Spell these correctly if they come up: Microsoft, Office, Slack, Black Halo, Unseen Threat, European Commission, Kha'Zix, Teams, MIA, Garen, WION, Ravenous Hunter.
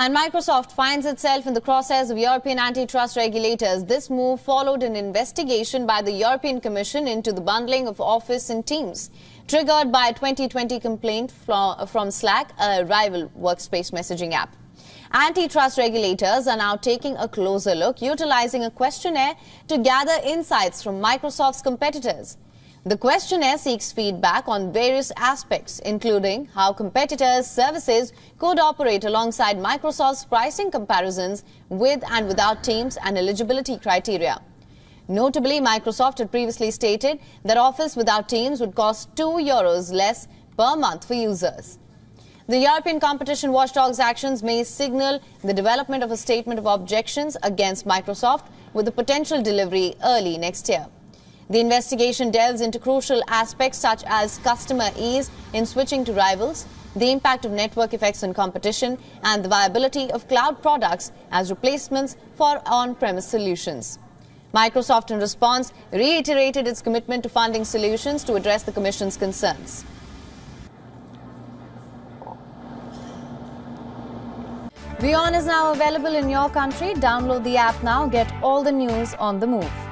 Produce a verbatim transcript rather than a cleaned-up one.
And Microsoft finds itself in the crosshairs of European antitrust regulators. This move followed an investigation by the European Commission into the bundling of Office and Teams, triggered by a twenty twenty complaint from Slack, a rival workspace messaging app. Antitrust regulators are now taking a closer look, utilizing a questionnaire to gather insights from Microsoft's competitors. The questionnaire seeks feedback on various aspects, including how competitors' services could operate alongside Microsoft's pricing comparisons with and without Teams and eligibility criteria. Notably, Microsoft had previously stated that Office without Teams would cost two euros less per month for users. The European competition watchdog's actions may signal the development of a statement of objections against Microsoft, with a potential delivery early next year. The investigation delves into crucial aspects such as customer ease in switching to rivals, the impact of network effects on competition, and the viability of cloud products as replacements for on-premise solutions. Microsoft, in response, reiterated its commitment to funding solutions to address the Commission's concerns. WION is now available in your country. Download the app now. Get all the news on the move.